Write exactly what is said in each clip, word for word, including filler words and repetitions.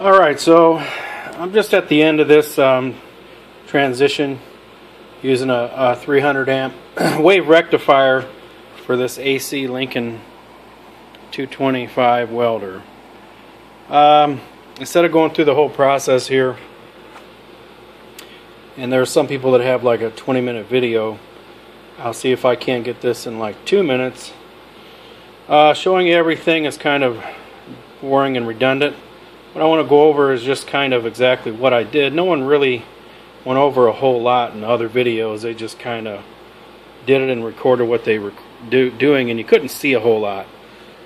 All right, so I'm just at the end of this um, transition using a, a three hundred amp wave rectifier for this A C Lincoln two twenty-five welder. Um, instead of going through the whole process here, and there are some people that have like a twenty minute video, I'll see if I can get this in like two minutes. Uh, showing you everything is kind of boring and redundant. What I want to go over is just kind of exactly what I did. No one really went over a whole lot in other videos. They just kind of did it and recorded what they were do, doing, and you couldn't see a whole lot.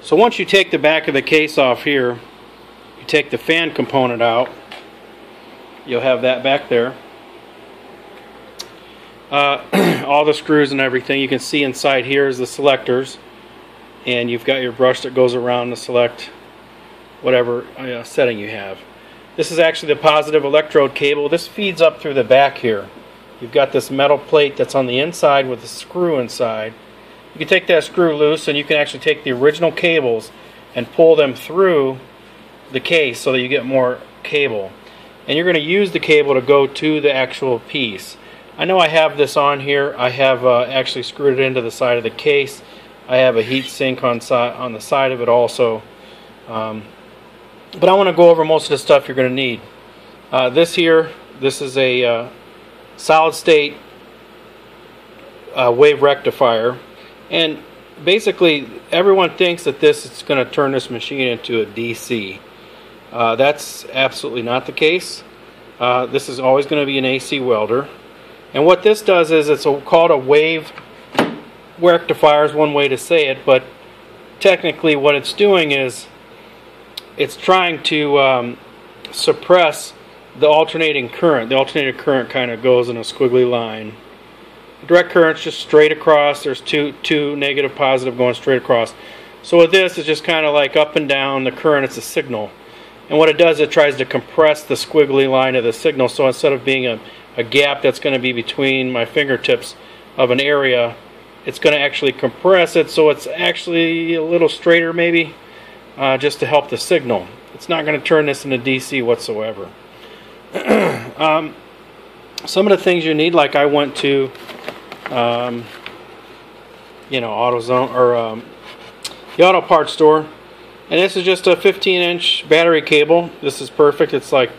So once you take the back of the case off here, you take the fan component out, you'll have that back there. Uh, all the screws and everything. You can see inside here is the selectors, and you've got your brush that goes around to select whatever uh, setting you have. This is actually the positive electrode cable. This feeds up through the back here. You've got this metal plate that's on the inside with a screw inside. You can take that screw loose, and you can actually take the original cables and pull them through the case so that you get more cable. And you're going to use the cable to go to the actual piece. I know I have this on here. I have uh, actually screwed it into the side of the case. I have a heat sink on, si on the side of it also. Um, but I want to go over most of the stuff you're going to need. Uh, this here, this is a uh, solid state uh, wave rectifier. And basically everyone thinks that this is going to turn this machine into a D C. Uh, that's absolutely not the case. Uh, this is always going to be an A C welder. And what this does is it's a, called a wave rectifier, is one way to say it, but technically what it's doing is it's trying to um, suppress the alternating current. The alternating current kind of goes in a squiggly line. The direct current's just straight across. There's two, two negative, positive going straight across. So with this, it's just kind of like up and down. The current, it's a signal. And what it does, it tries to compress the squiggly line of the signal. So instead of being a a gap that's going to be between my fingertips of an area, it's going to actually compress it so it's actually a little straighter, maybe uh, just to help the signal. It's not going to turn this into D C whatsoever. um, some of the things you need, like I went to um, you know, AutoZone or um, the auto parts store, and this is just a fifteen inch battery cable. This is perfect. It's like,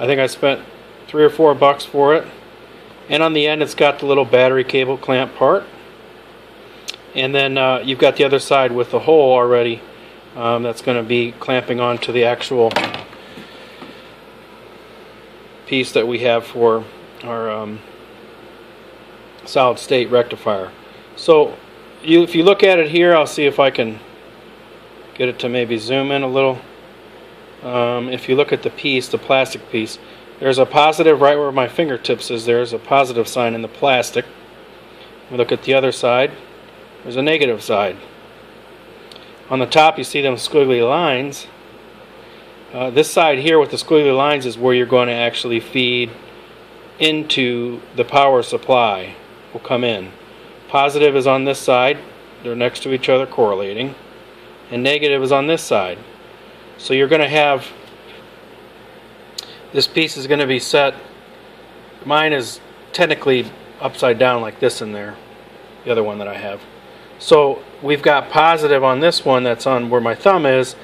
I think I spent three or four bucks for it, and on the end it's got the little battery cable clamp part, and then uh, you've got the other side with the hole already um, that's going to be clamping onto the actual piece that we have for our um, solid state rectifier. So you, if you look at it here, I'll see if I can get it to maybe zoom in a little. Um, if you look at the piece, the plastic piece, there's a positive right where my fingertips is. There's a positive sign in the plastic. We look at the other side. There's a negative side. On the top, you see them squiggly lines. Uh, this side here with the squiggly lines is where you're going to actually feed into the power supply. Will come in. Positive is on this side. They're next to each other, correlating. And negative is on this side. So you're going to have, this piece is going to be set, mine is technically upside down like this in there, the other one that I have. So we've got positive on this one that's on where my thumb is.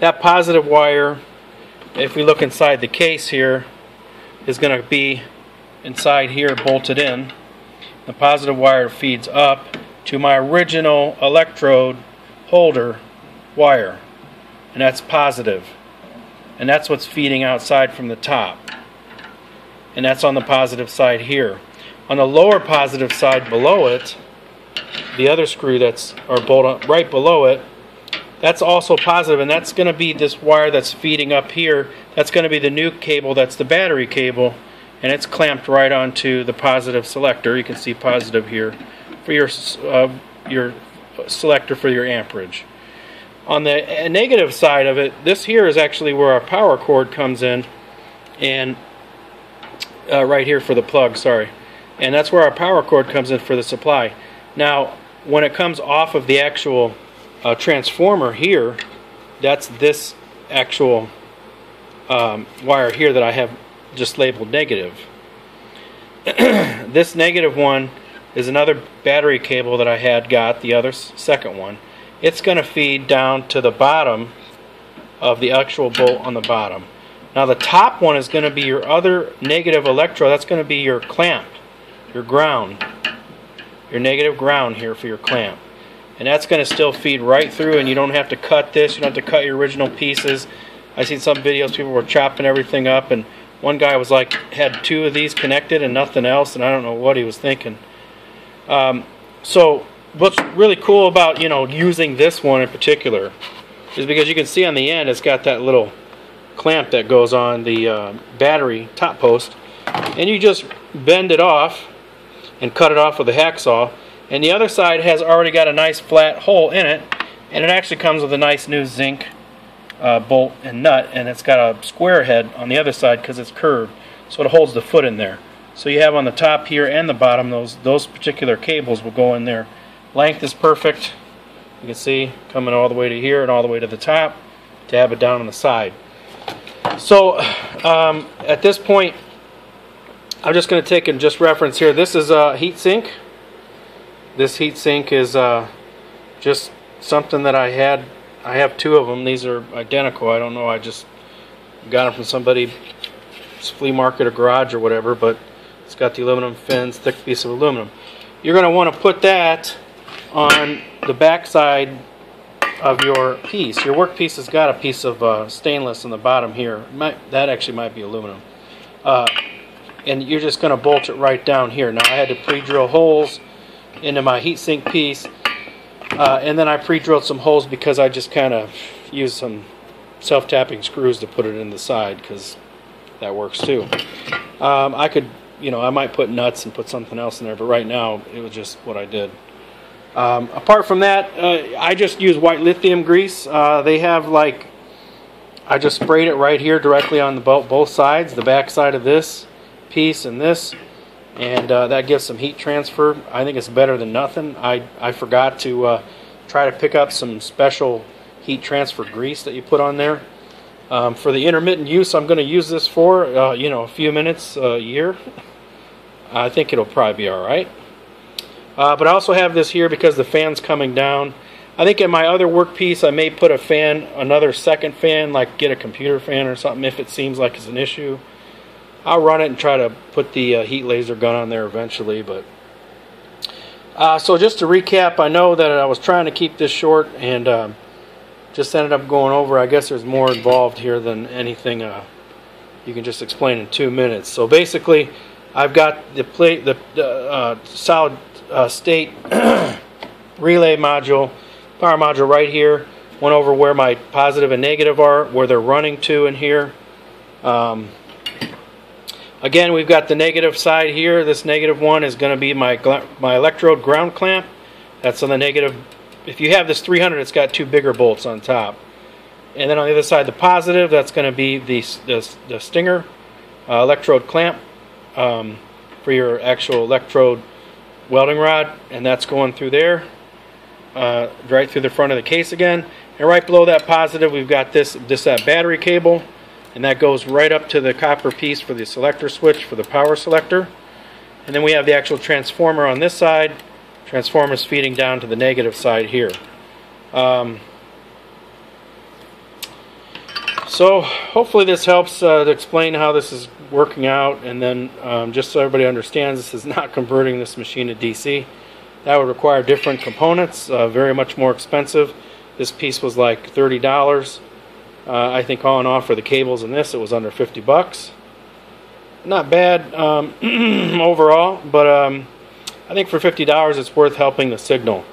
That positive wire, if we look inside the case here, is going to be inside here bolted in. The positive wire feeds up to my original electrode holder wire, and that's positive. And that's what's feeding outside from the top. And that's on the positive side here. On the lower positive side below it, the other screw that's, or bolt on, right below it, that's also positive, and that's going to be this wire that's feeding up here. That's going to be the new cable, that's the battery cable, and it's clamped right onto the positive selector. You can see positive here for your, uh, your selector for your amperage. On the negative side of it, this here is actually where our power cord comes in, and uh, right here for the plug, sorry. And that's where our power cord comes in for the supply. Now, when it comes off of the actual uh, transformer here, that's this actual um, wire here that I have just labeled negative. This negative one is another battery cable that I had got, the other second one. It's going to feed down to the bottom of the actual bolt on the bottom. Now the top one is going to be your other negative electrode. That's going to be your clamp, your ground, your negative ground here for your clamp. And that's going to still feed right through, and you don't have to cut this. You don't have to cut your original pieces. I've seen some videos, people were chopping everything up, and one guy was like, had two of these connected and nothing else, and I don't know what he was thinking. Um, so what's really cool about, you know, using this one in particular is because you can see on the end it's got that little clamp that goes on the uh, battery top post, and you just bend it off and cut it off with a hacksaw, and the other side has already got a nice flat hole in it, and it actually comes with a nice new zinc uh, bolt and nut, and it's got a square head on the other side because it's curved, so it holds the foot in there. So you have on the top here and the bottom, those those particular cables will go in there. Length is perfect. You can see coming all the way to here and all the way to the top, to have it down on the side. So um, at this point I'm just going to take and just reference here, this is a heat sink. This heat sink is uh, just something that I had. I have two of them. These are identical. I don't know, I just got them from somebody's flea market or garage or whatever, but it's got the aluminum fins, thick piece of aluminum. You're going to want to put that on the back side of your piece. Your work piece has got a piece of uh, stainless on the bottom here. Might, that actually might be aluminum. Uh, and you're just going to bolt it right down here. Now I had to pre-drill holes into my heatsink piece, uh, and then I pre-drilled some holes because I just kind of used some self-tapping screws to put it in the side because that works too. Um, I could, you know, I might put nuts and put something else in there, but right now it was just what I did. Um, apart from that, uh, I just use white lithium grease. Uh, they have like, I just sprayed it right here directly on the both, both sides, the back side of this piece and this, and uh, that gives some heat transfer. I think it's better than nothing. I, I forgot to uh, try to pick up some special heat transfer grease that you put on there. Um, for the intermittent use I'm going to use this for, uh, you know, a few minutes a year, I think it'll probably be alright. Uh, but I also have this here because the fan's coming down. I think in my other workpiece I may put a fan, another second fan, like get a computer fan or something if it seems like it's an issue. I'll run it and try to put the uh, heat laser gun on there eventually. But uh, so just to recap, I know that I was trying to keep this short and um, just ended up going over. I guess there's more involved here than anything uh, you can just explain in two minutes. So basically I've got the, plate, the uh, solid Uh, state relay module, power module right here. Went over where my positive and negative are, where they're running to in here. Um, again, we've got the negative side here. This negative one is going to be my my electrode ground clamp. That's on the negative. If you have this three hundred, it's got two bigger bolts on top. And then on the other side, the positive, that's going to be the, the, the stinger uh, electrode clamp um, for your actual electrode welding rod, and that's going through there, uh, right through the front of the case again. And right below that positive, we've got this this that battery cable, and that goes right up to the copper piece for the selector switch for the power selector. And then we have the actual transformer on this side. Transformer's feeding down to the negative side here. Um, so hopefully this helps uh, to explain how this is working out, and then um, just so everybody understands, this is not converting this machine to D C. That would require different components, uh, very much more expensive. This piece was like thirty dollars. Uh, I think all in all for the cables in this, it was under fifty bucks. Not bad um, overall, but um, I think for fifty dollars it's worth helping the signal.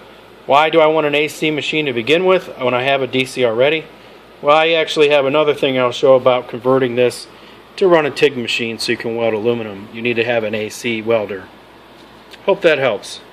Why do I want an A C machine to begin with when I have a D C already? Well, I actually have another thing I'll show about converting this to run a T I G machine so you can weld aluminum. You need to have an A C welder. Hope that helps.